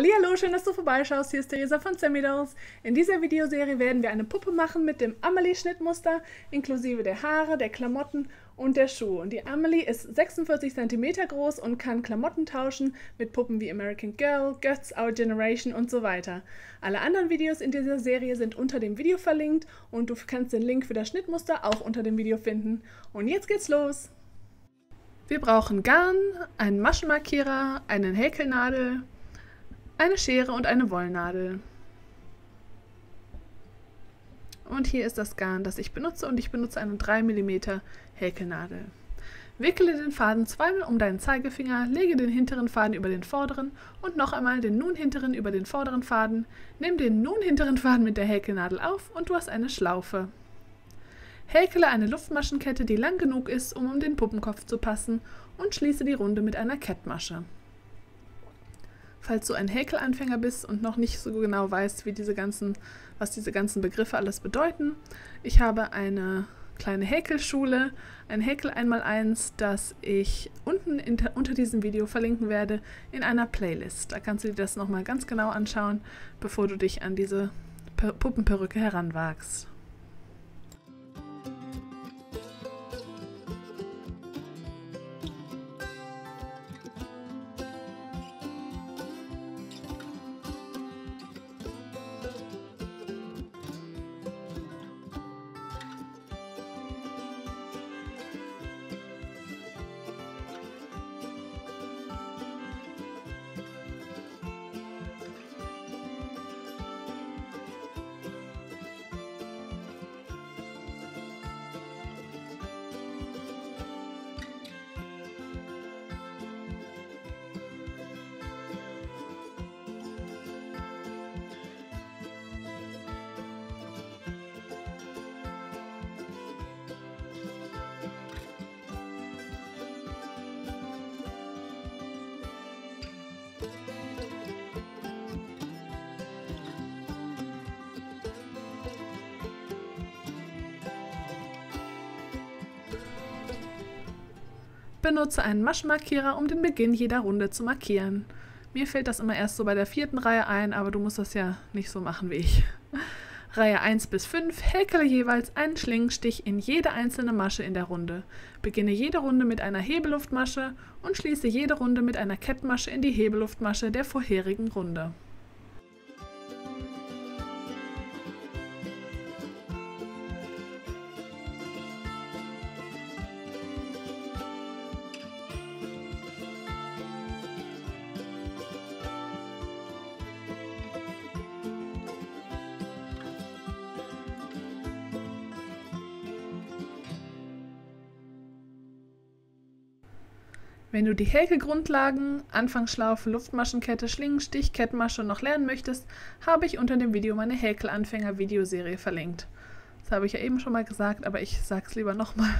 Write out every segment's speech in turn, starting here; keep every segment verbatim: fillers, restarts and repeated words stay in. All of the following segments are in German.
Hallihallo, schön, dass du vorbeischaust. Hier ist Teresa von Semidoles. In dieser Videoserie werden wir eine Puppe machen mit dem Amelie-Schnittmuster, inklusive der Haare, der Klamotten und der Schuhe. Und die Amelie ist sechsundvierzig Zentimeter groß und kann Klamotten tauschen mit Puppen wie American Girl, Götz Our Generation und so weiter. Alle anderen Videos in dieser Serie sind unter dem Video verlinkt und du kannst den Link für das Schnittmuster auch unter dem Video finden. Und jetzt geht's los! Wir brauchen Garn, einen Maschenmarkierer, einen Häkelnadel, eine Schere und eine Wollnadel. Und hier ist das Garn, das ich benutze, und ich benutze eine drei Millimeter Häkelnadel. Wickele den Faden zweimal um deinen Zeigefinger, lege den hinteren Faden über den vorderen und noch einmal den nun hinteren über den vorderen Faden, nimm den nun hinteren Faden mit der Häkelnadel auf und du hast eine Schlaufe. Häkele eine Luftmaschenkette, die lang genug ist, um um den Puppenkopf zu passen, und schließe die Runde mit einer Kettmasche. Falls du ein Häkelanfänger bist und noch nicht so genau weißt, wie diese ganzen, was diese ganzen Begriffe alles bedeuten: Ich habe eine kleine Häkelschule, ein Häkel eins mal eins, das ich unten in, unter diesem Video verlinken werde in einer Playlist. Da kannst du dir das nochmal ganz genau anschauen, bevor du dich an diese Puppenperücke heranwagst. Benutze einen Maschenmarkierer, um den Beginn jeder Runde zu markieren. Mir fällt das immer erst so bei der vierten Reihe ein, aber du musst das ja nicht so machen wie ich. Reihe eins bis fünf, häkele jeweils einen Schlingenstich in jede einzelne Masche in der Runde. Beginne jede Runde mit einer Hebeluftmasche und schließe jede Runde mit einer Kettmasche in die Hebeluftmasche der vorherigen Runde. Wenn du die Häkelgrundlagen, Anfangsschlaufe, Luftmaschenkette, Schlingenstich, Kettmasche noch lernen möchtest, habe ich unter dem Video meine Häkelanfänger-Videoserie verlinkt. Das habe ich ja eben schon mal gesagt, aber ich sag's lieber nochmal.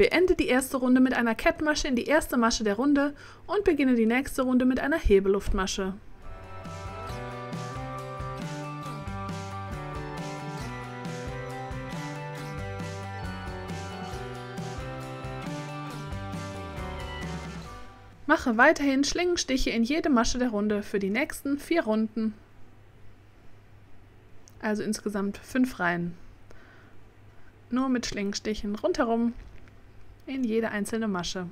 Beende die erste Runde mit einer Kettmasche in die erste Masche der Runde und beginne die nächste Runde mit einer Hebeluftmasche. Mache weiterhin Schlingenstiche in jede Masche der Runde für die nächsten vier Runden. Also insgesamt fünf Reihen. Nur mit Schlingenstichen rundherum in jede einzelne Masche.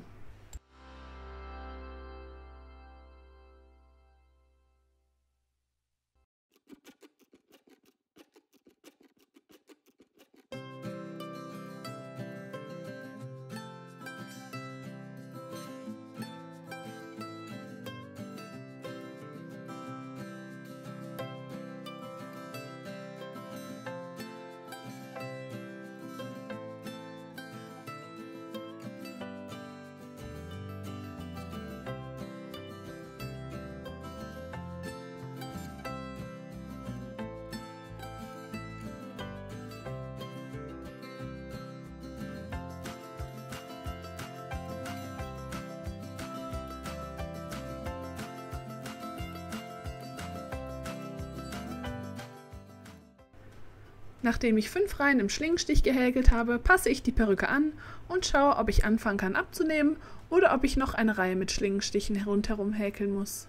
Nachdem ich fünf Reihen im Schlingenstich gehäkelt habe, passe ich die Perücke an und schaue, ob ich anfangen kann abzunehmen oder ob ich noch eine Reihe mit Schlingenstichen rundherum häkeln muss.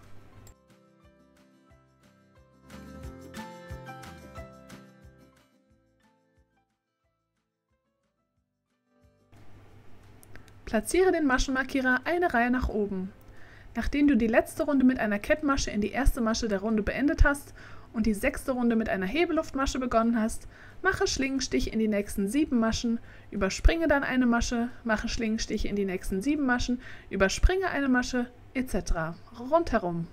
Platziere den Maschenmarkierer eine Reihe nach oben. Nachdem du die letzte Runde mit einer Kettmasche in die erste Masche der Runde beendet hast und die sechste Runde mit einer Hebeluftmasche begonnen hast, mache Schlingenstiche in die nächsten sieben Maschen, überspringe dann eine Masche, mache Schlingenstiche in die nächsten sieben Maschen, überspringe eine Masche, et cetera. Rundherum.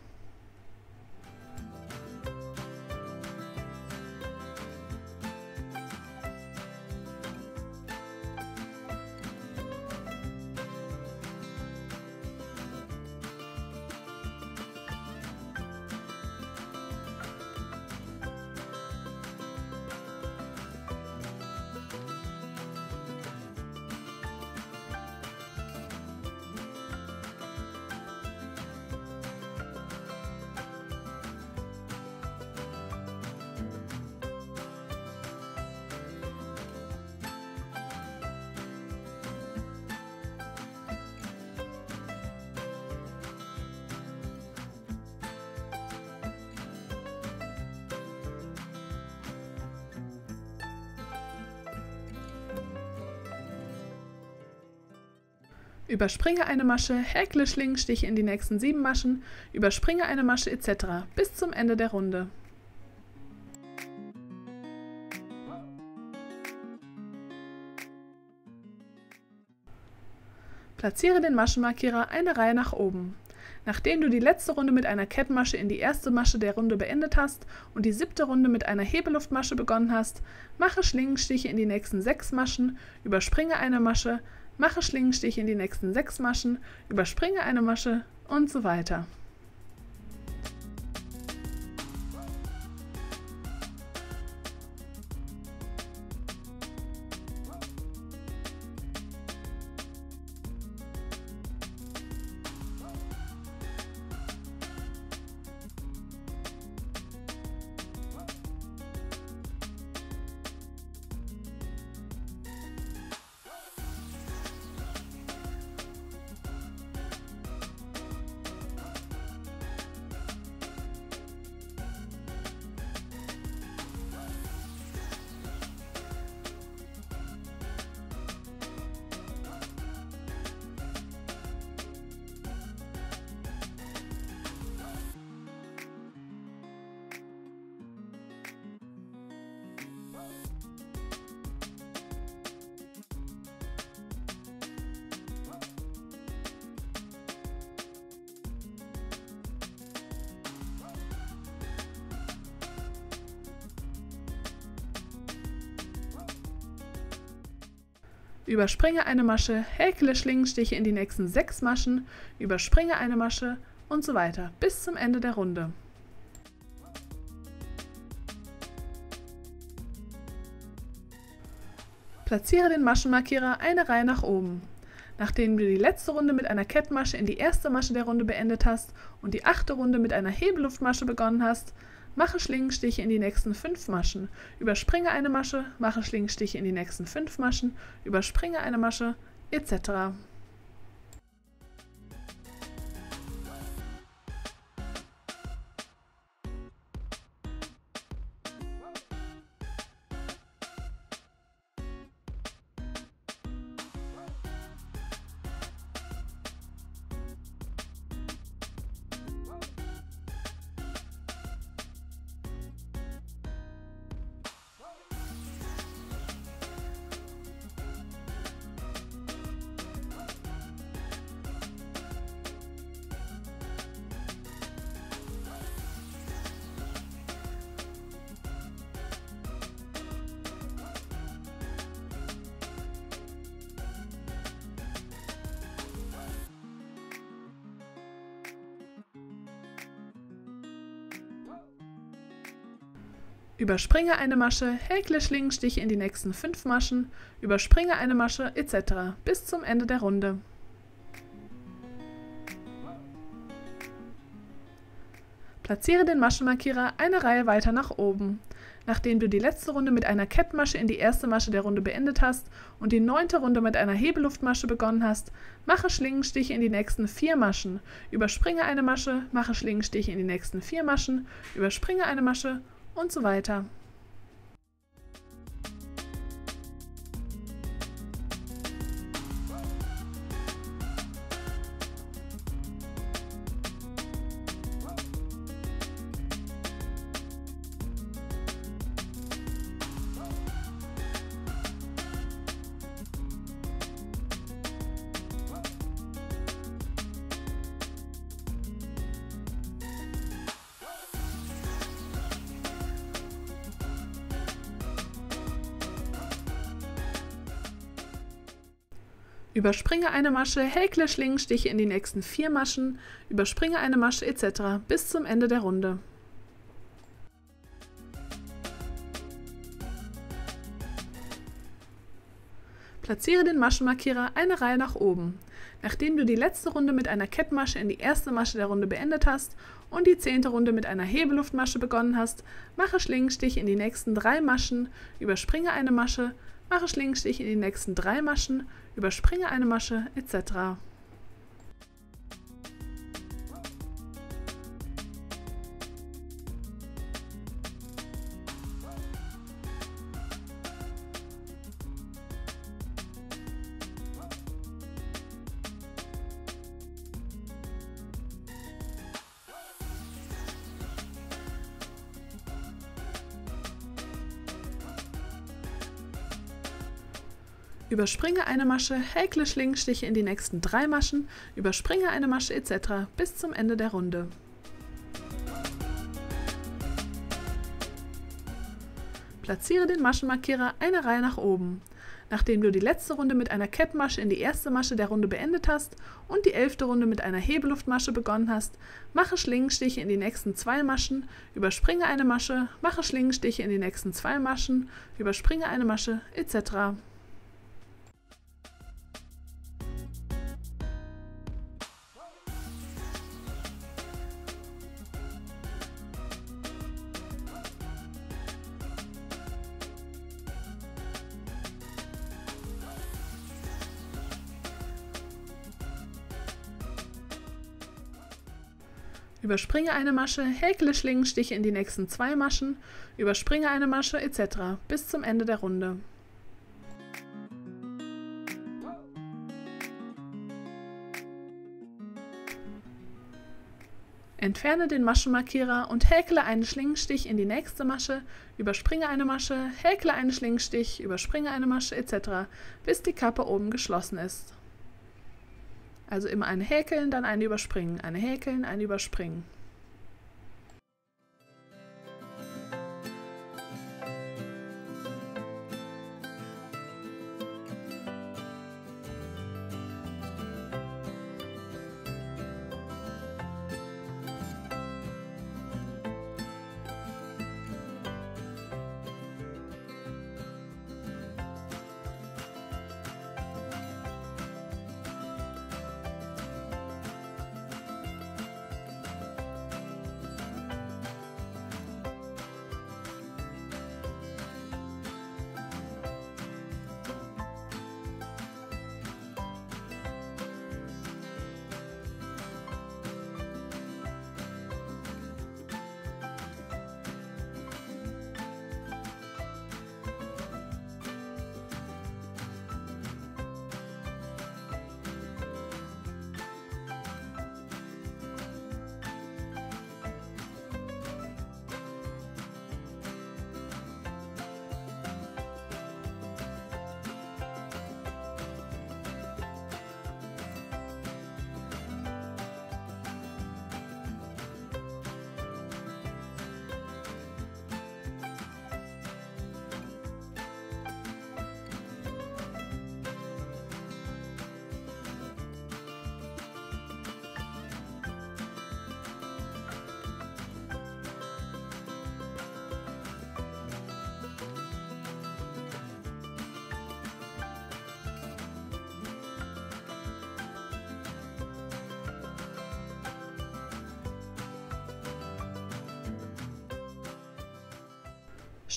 Überspringe eine Masche, häkle Schlingenstiche in die nächsten sieben Maschen, überspringe eine Masche et cetera bis zum Ende der Runde. Platziere den Maschenmarkierer eine Reihe nach oben. Nachdem du die letzte Runde mit einer Kettmasche in die erste Masche der Runde beendet hast und die siebte Runde mit einer Hebeluftmasche begonnen hast, mache Schlingenstiche in die nächsten sechs Maschen, überspringe eine Masche, mache Schlingenstiche in die nächsten sechs Maschen, überspringe eine Masche und so weiter. Überspringe eine Masche, häkle Schlingenstiche in die nächsten sechs Maschen, überspringe eine Masche und so weiter bis zum Ende der Runde. Platziere den Maschenmarkierer eine Reihe nach oben. Nachdem du die letzte Runde mit einer Kettmasche in die erste Masche der Runde beendet hast und die achte Runde mit einer Hebeluftmasche begonnen hast, mache Schlingenstiche in die nächsten fünf Maschen, überspringe eine Masche, mache Schlingenstiche in die nächsten fünf Maschen, überspringe eine Masche, et cetera. Überspringe eine Masche, häkle Schlingenstiche in die nächsten fünf Maschen, überspringe eine Masche, et cetera bis zum Ende der Runde. Platziere den Maschenmarkierer eine Reihe weiter nach oben. Nachdem du die letzte Runde mit einer Kettmasche in die erste Masche der Runde beendet hast und die neunte Runde mit einer Hebeluftmasche begonnen hast, mache Schlingenstiche in die nächsten vier Maschen, überspringe eine Masche, mache Schlingenstiche in die nächsten vier Maschen, überspringe eine Masche und so weiter. Überspringe eine Masche, häkle Schlingenstiche in die nächsten vier Maschen, überspringe eine Masche et cetera bis zum Ende der Runde. Platziere den Maschenmarkierer eine Reihe nach oben. Nachdem du die letzte Runde mit einer Kettmasche in die erste Masche der Runde beendet hast und die zehnte Runde mit einer Hebeluftmasche begonnen hast, mache Schlingenstiche in die nächsten drei Maschen, überspringe eine Masche, mache Schlingenstiche in die nächsten drei Maschen, überspringe eine Masche, et cetera. Überspringe eine Masche, häkle Schlingenstiche in die nächsten drei Maschen, überspringe eine Masche et cetera bis zum Ende der Runde. Platziere den Maschenmarkierer eine Reihe nach oben. Nachdem du die letzte Runde mit einer Kettmasche in die erste Masche der Runde beendet hast und die elfte Runde mit einer Hebeluftmasche begonnen hast, mache Schlingenstiche in die nächsten zwei Maschen, überspringe eine Masche, mache Schlingenstiche in die nächsten zwei Maschen, überspringe eine Masche et cetera. Überspringe eine Masche, häkle Schlingenstiche in die nächsten zwei Maschen, überspringe eine Masche et cetera bis zum Ende der Runde. Entferne den Maschenmarkierer und häkle einen Schlingenstich in die nächste Masche, überspringe eine Masche, häkle einen Schlingenstich, überspringe eine Masche et cetera bis die Kappe oben geschlossen ist. Also immer eine häkeln, dann eine überspringen, eine häkeln, eine überspringen.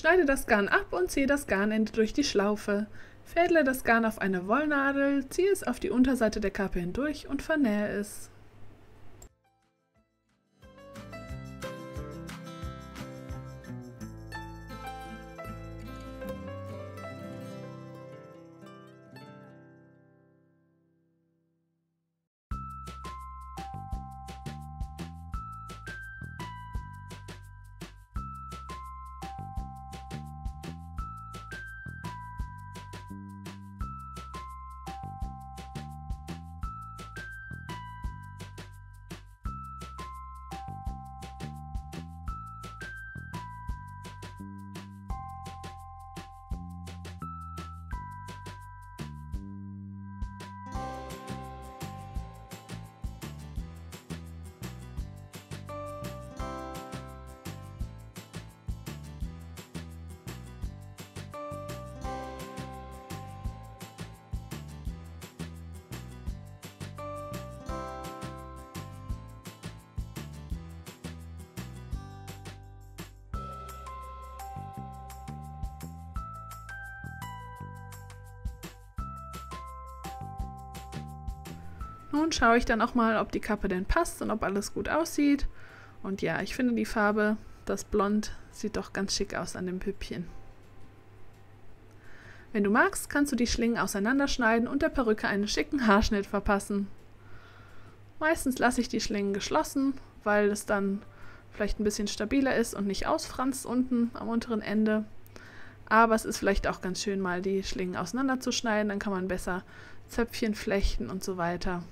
Schneide das Garn ab und ziehe das Garnende durch die Schlaufe. Fädle das Garn auf eine Wollnadel, ziehe es auf die Unterseite der Kappe hindurch und vernähe es. Nun schaue ich dann auch mal, ob die Kappe denn passt und ob alles gut aussieht. Und ja, ich finde die Farbe, das Blond, sieht doch ganz schick aus an dem Püppchen. Wenn du magst, kannst du die Schlingen auseinanderschneiden und der Perücke einen schicken Haarschnitt verpassen. Meistens lasse ich die Schlingen geschlossen, weil es dann vielleicht ein bisschen stabiler ist und nicht ausfranst unten am unteren Ende. Aber es ist vielleicht auch ganz schön, mal die Schlingen auseinanderzuschneiden, dann kann man besser Zöpfchen flechten und so weiter,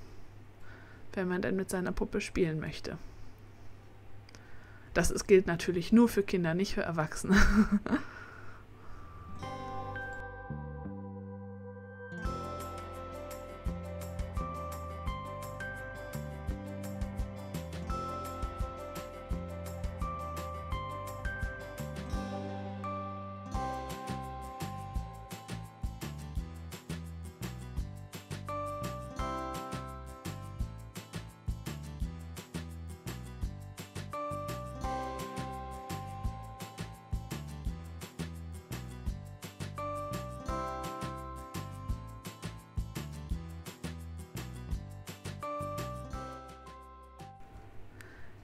wenn man denn mit seiner Puppe spielen möchte. Das ist, gilt natürlich nur für Kinder, nicht für Erwachsene.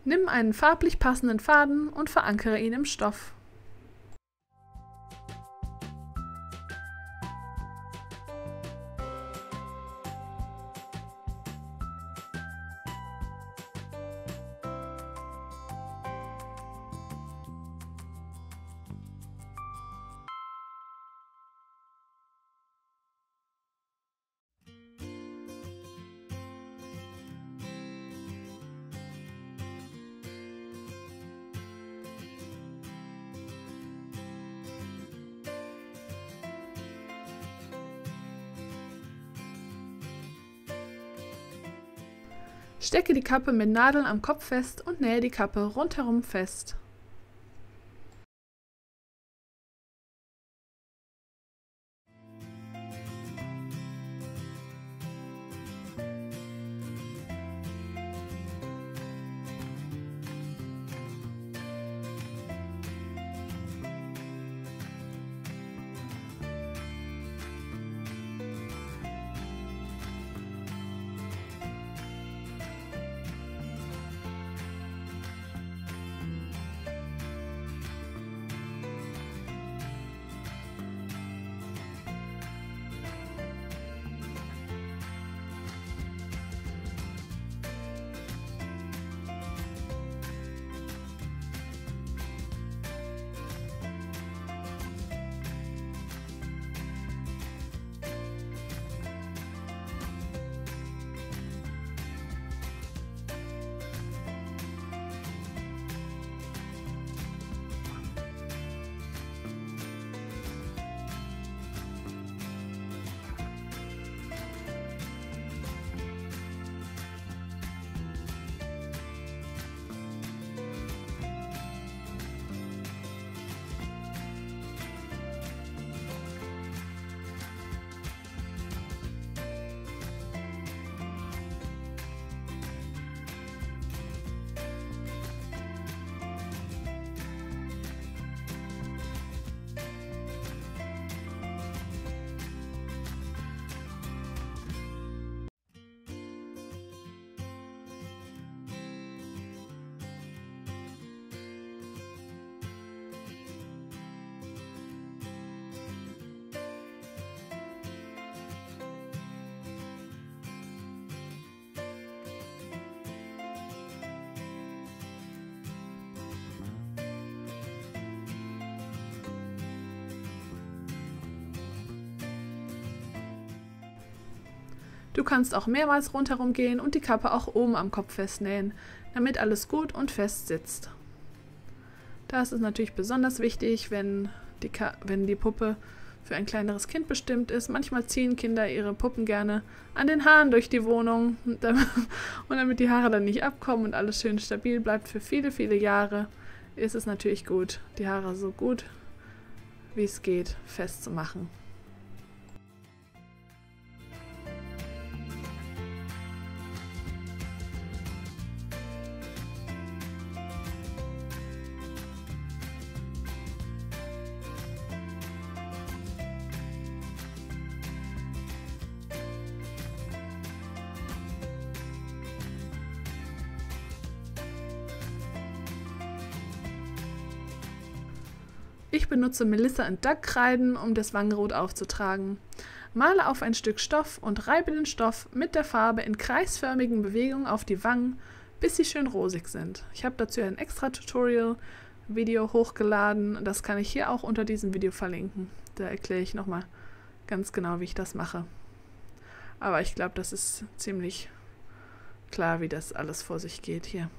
Nimm einen farblich passenden Faden und verankere ihn im Stoff. Stecke die Kappe mit Nadeln am Kopf fest und nähe die Kappe rundherum fest. Du kannst auch mehrmals rundherum gehen und die Kappe auch oben am Kopf festnähen, damit alles gut und fest sitzt. Das ist natürlich besonders wichtig, wenn die, Ka- wenn die Puppe für ein kleineres Kind bestimmt ist. Manchmal ziehen Kinder ihre Puppen gerne an den Haaren durch die Wohnung und damit die Haare dann nicht abkommen und alles schön stabil bleibt für viele, viele Jahre, ist es natürlich gut, die Haare so gut wie es geht festzumachen. Ich benutze Melissa und Duck Kreiden, um das Wangenrot aufzutragen. Male auf ein Stück Stoff und reibe den Stoff mit der Farbe in kreisförmigen Bewegungen auf die Wangen, bis sie schön rosig sind. Ich habe dazu ein extra Tutorial-Video hochgeladen, das kann ich hier auch unter diesem Video verlinken. Da erkläre ich nochmal ganz genau, wie ich das mache. Aber ich glaube, das ist ziemlich klar, wie das alles vor sich geht hier.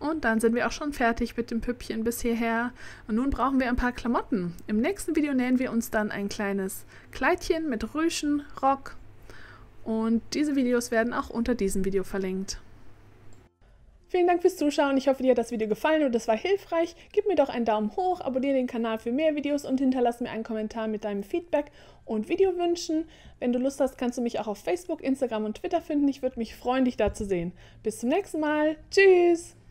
Und dann sind wir auch schon fertig mit dem Püppchen bis hierher. Und nun brauchen wir ein paar Klamotten. Im nächsten Video nähen wir uns dann ein kleines Kleidchen mit Rüschen, Rock. Und diese Videos werden auch unter diesem Video verlinkt. Vielen Dank fürs Zuschauen. Ich hoffe, dir hat das Video gefallen und es war hilfreich. Gib mir doch einen Daumen hoch, abonniere den Kanal für mehr Videos und hinterlasse mir einen Kommentar mit deinem Feedback und Videowünschen. Wenn du Lust hast, kannst du mich auch auf Facebook, Instagram und Twitter finden. Ich würde mich freuen, dich da zu sehen. Bis zum nächsten Mal. Tschüss!